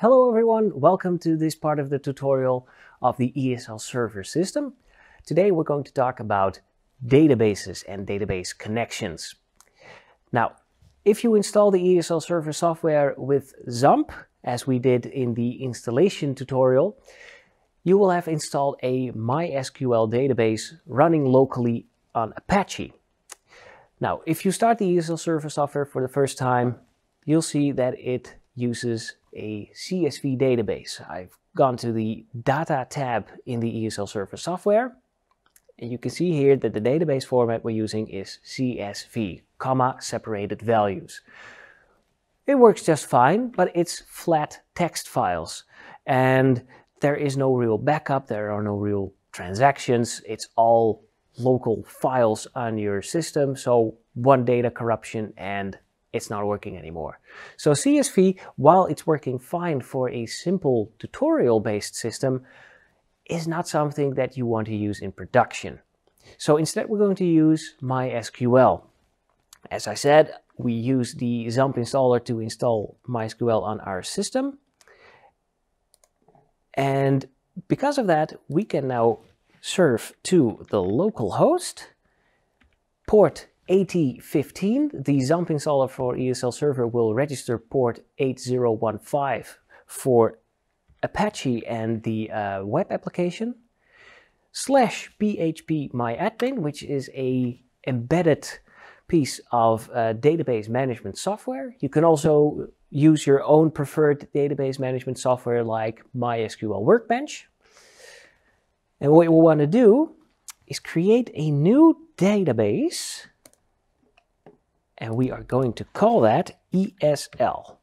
Hello everyone, welcome to this part of the tutorial of the ESL server system. Today we're going to talk about databases and database connections. Now, if you install the ESL server software with XAMPP, as we did in the installation tutorial, you will have installed a MySQL database running locally on Apache. Now, if you start the ESL server software for the first time, you'll see that it uses a CSV database. I've gone to the Data tab in the ESL server software, and you can see here that the database format we're using is CSV, comma separated values. It works just fine, but it's flat text files, and there is no real backup, there are no real transactions, it's all local files on your system, so one data corruption and it's not working anymore. So CSV, while it's working fine for a simple tutorial-based system, is not something that you want to use in production. So instead we're going to use MySQL. As I said, we use the XAMPP installer to install MySQL on our system. And because of that, we can now serve to the local host, port 8015. The XAMPP installer for ESL server will register port 8015 for Apache and the web application, slash phpMyAdmin, which is a embedded piece of database management software. You can also use your own preferred database management software like MySQL Workbench. And what you will want to do is create a new database, and we are going to call that ESL.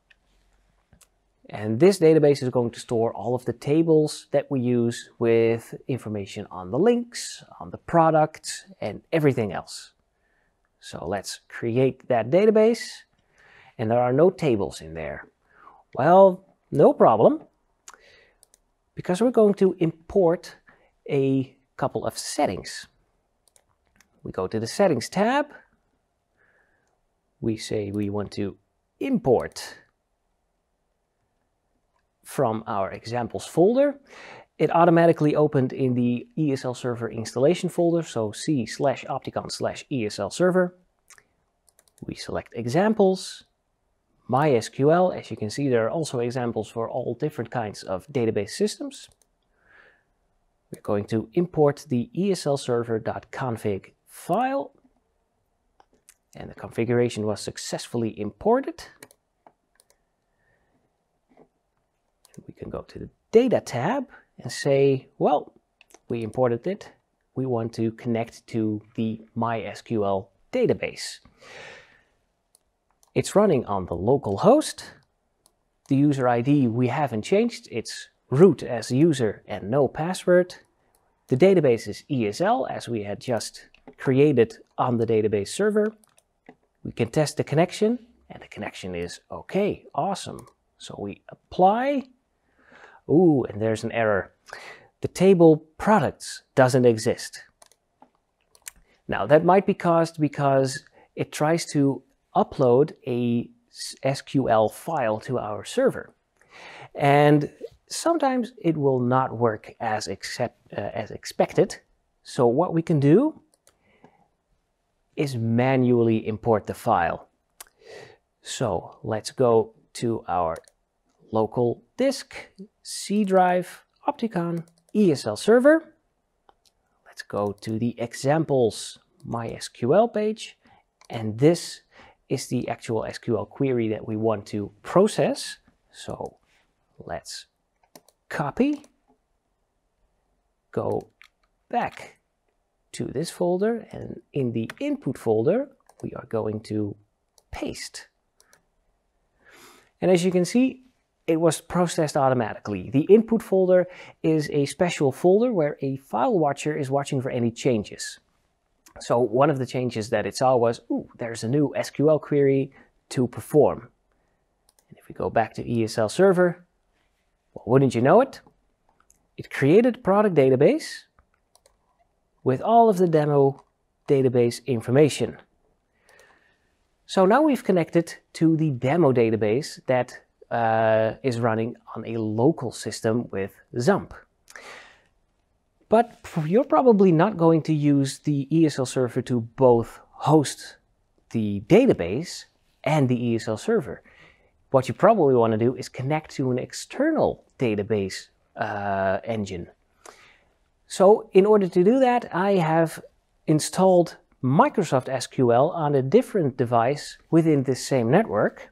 And this database is going to store all of the tables that we use with information on the links, on the products, and everything else. So let's create that database. And there are no tables in there. Well, no problem, because we're going to import a couple of settings. We go to the settings tab. We say we want to import from our examples folder. It automatically opened in the ESL server installation folder, so c/opticon/ESL server. We select examples, MySQL. As you can see, there are also examples for all different kinds of database systems. We're going to import the ESLserver.config file, and the configuration was successfully imported. We can go to the Data tab and say, well, we imported it. We want to connect to the MySQL database. It's running on the local host. The user ID we haven't changed. It's root as user and no password. The database is ESL, as we had just created on the database server. We can test the connection, and the connection is okay, awesome. So we apply. Ooh, and there's an error. The table products doesn't exist. Now that might be caused because it tries to upload a SQL file to our server. And sometimes it will not work as expected. So what we can do is manually import the file. So let's go to our local disk, C drive, Opticon, ESL server. Let's go to the examples MySQL page, and this is the actual SQL query that we want to process. So let's copy, go back to this folder, and in the input folder, we are going to paste. And as you can see, it was processed automatically. The input folder is a special folder where a file watcher is watching for any changes. So one of the changes that it saw was, ooh, there's a new SQL query to perform. And if we go back to ESL server, well, wouldn't you know it? It created a product database with all of the demo database information. So now we've connected to the demo database that is running on a local system with XAMPP. But you're probably not going to use the ESL server to both host the database and the ESL server. What you probably want to do is connect to an external database engine. So in order to do that, I have installed Microsoft SQL on a different device within this same network.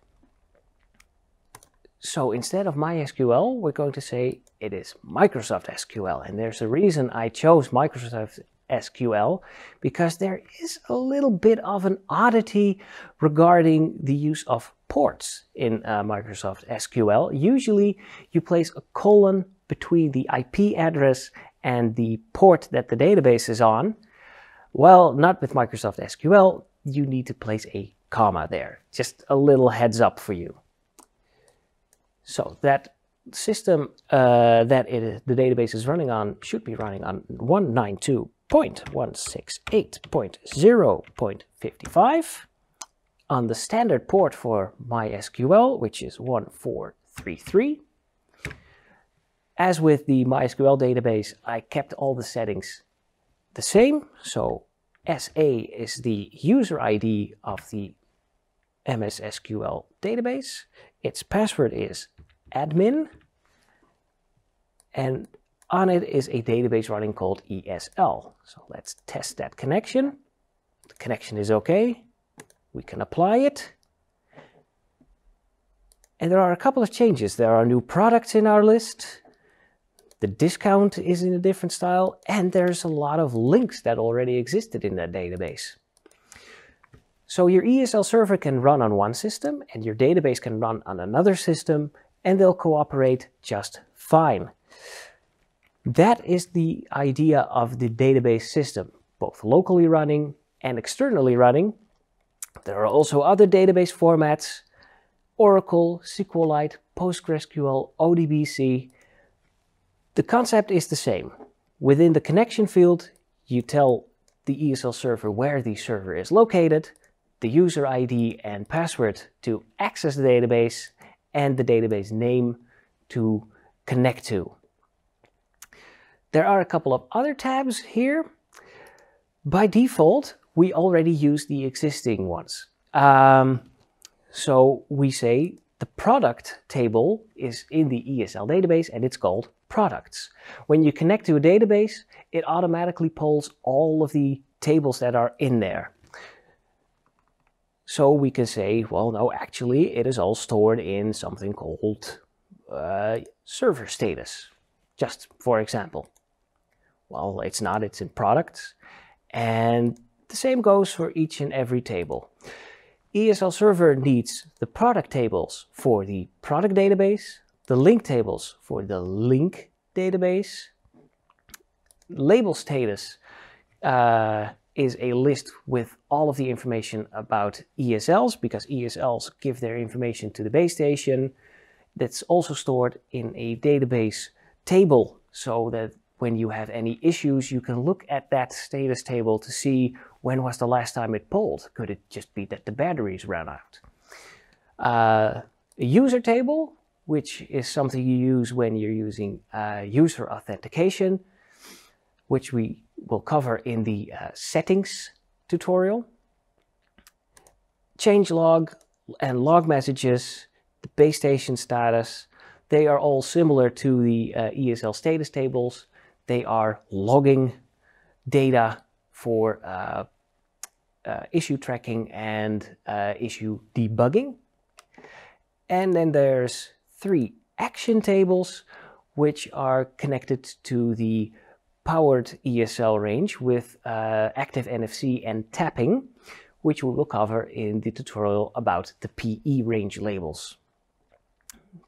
So instead of MySQL, we're going to say it is Microsoft SQL. And there's a reason I chose Microsoft SQL, because there is a little bit of an oddity regarding the use of ports in Microsoft SQL. Usually you place a colon between the IP address and the port that the database is on. Well, not with Microsoft SQL. You need to place a comma there. Just a little heads up for you. So that system the database is running on should be running on 192.168.0.55 on the standard port for MySQL, which is 1433. As with the MySQL database, I kept all the settings the same. So SA is the user ID of the MSSQL database. Its password is admin. And on it is a database running called ESL. So let's test that connection. The connection is okay. We can apply it. And there are a couple of changes. There are new products in our list. The discount is in a different style, and there's a lot of links that already existed in that database. So your ESL server can run on one system, and your database can run on another system, and they'll cooperate just fine. That is the idea of the database system, both locally running and externally running. There are also other database formats: Oracle, SQLite, PostgreSQL, ODBC. The concept is the same. Within the connection field, you tell the ESL server where the server is located, the user ID and password to access the database, and the database name to connect to. There are a couple of other tabs here. By default, we already use the existing ones. So we say the product table is in the ESL database, and it's called products. When you connect to a database, it automatically pulls all of the tables that are in there. So we can say, well, no, actually, it is all stored in something called server status, just for example. Well, it's not, it's in products. And the same goes for each and every table. ESL server needs the product tables for the product database, the link tables for the link database. Label status is a list with all of the information about ESLs, because ESLs give their information to the base station. That's also stored in a database table, so that when you have any issues, you can look at that status table to see when was the last time it polled. Could it just be that the batteries ran out? A user table, which is something you use when you're using user authentication, which we will cover in the settings tutorial. Changelog and log messages, the base station status, they are all similar to the ESL status tables. They are logging data for issue tracking and issue debugging. And then there's three action tables, which are connected to the powered ESL range with active NFC and tapping, which we will cover in the tutorial about the PE range labels.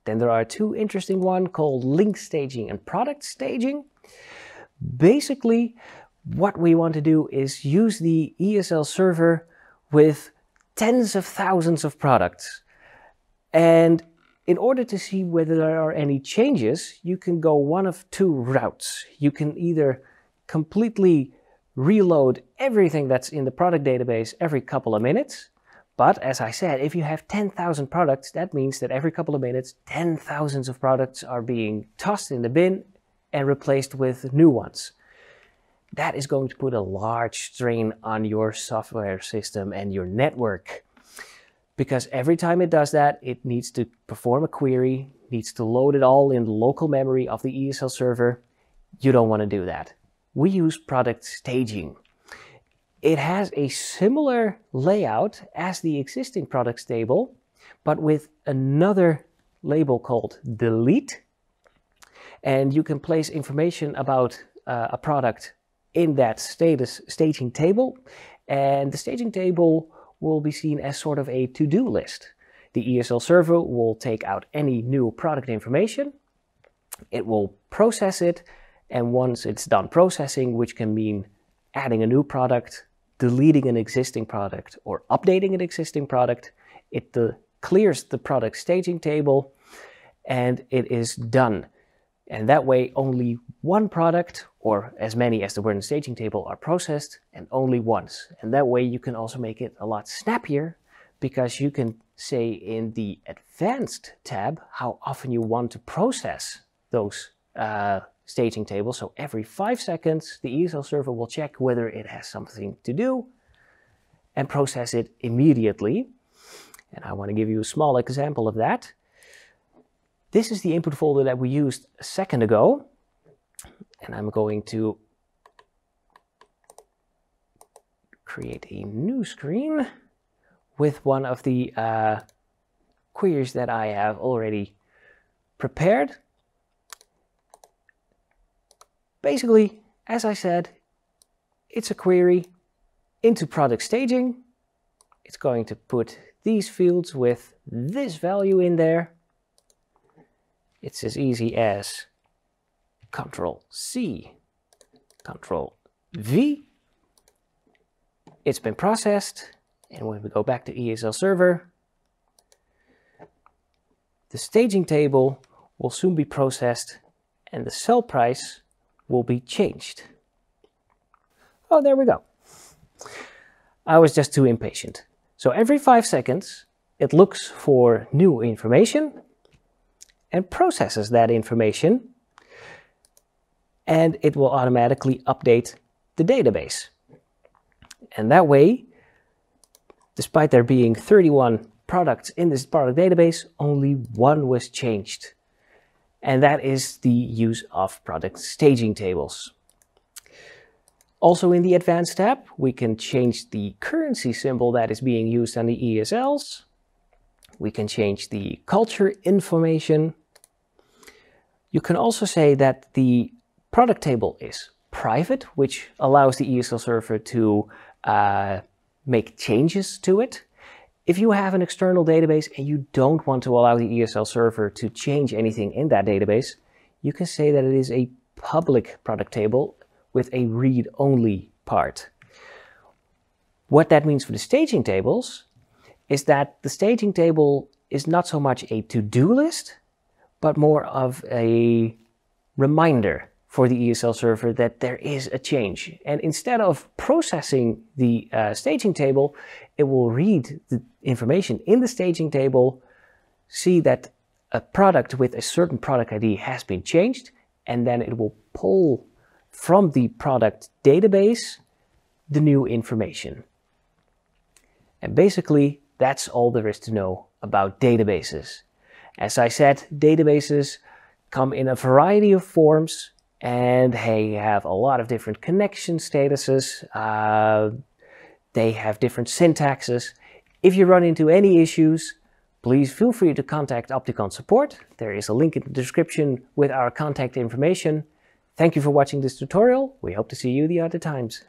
Then there are two interesting ones called link staging and product staging. Basically, what we want to do is use the ESL server with tens of thousands of products. And in order to see whether there are any changes, you can go one of two routes. You can either completely reload everything that's in the product database every couple of minutes, But as I said, if you have 10,000 products, that means that every couple of minutes, 10,000s of products are being tossed in the bin and replaced with new ones. That is going to put a large strain on your software system and your network. Because every time it does that, it needs to perform a query, needs to load it all in local memory of the ESL server. You don't want to do that. We use product staging. It has a similar layout as the existing products table, but with another label called delete. And you can place information about a product in that staging table. And the staging table will be seen as sort of a to-do list. The ESL server will take out any new product information. It will process it. And once it's done processing, which can mean adding a new product, deleting an existing product, or updating an existing product, it clears the product staging table and it is done. And that way only one product, or as many as there were in the staging table, are processed, and only once. And that way you can also make it a lot snappier, because you can say in the advanced tab how often you want to process those staging table. So every 5 seconds, the ESL server will check whether it has something to do and process it immediately. And I want to give you a small example of that. This is the input folder that we used a second ago. And I'm going to create a new screen with one of the queries that I have already prepared. Basically, as I said, it's a query into product staging. It's going to put these fields with this value in there. It's as easy as Ctrl-C, Ctrl-V. It's been processed. And when we go back to ESL server, the staging table will soon be processed and the sell price will be changed. Oh, there we go. I was just too impatient. So every 5 seconds, it looks for new information and processes that information, and it will automatically update the database. And that way, despite there being 31 products in this product database, only one was changed. And that is the use of product staging tables. Also in the advanced tab, we can change the currency symbol that is being used on the ESLs. We can change the culture information. You can also say that the product table is private, which allows the ESL server to make changes to it. If you have an external database and you don't want to allow the ESL server to change anything in that database, you can say that it is a public product table with a read-only part. What that means for the staging tables is that the staging table is not so much a to-do list, but more of a reminder for the ESL server that there is a change. And instead of processing the staging table, it will read the information in the staging table, see that a product with a certain product ID has been changed, and then it will pull from the product database the new information. And basically, that's all there is to know about databases. As I said, databases come in a variety of forms, and they have a lot of different connection statuses. They have different syntaxes. If you run into any issues, please feel free to contact Opticon support. There is a link in the description with our contact information. Thank you for watching this tutorial. We hope to see you the other times.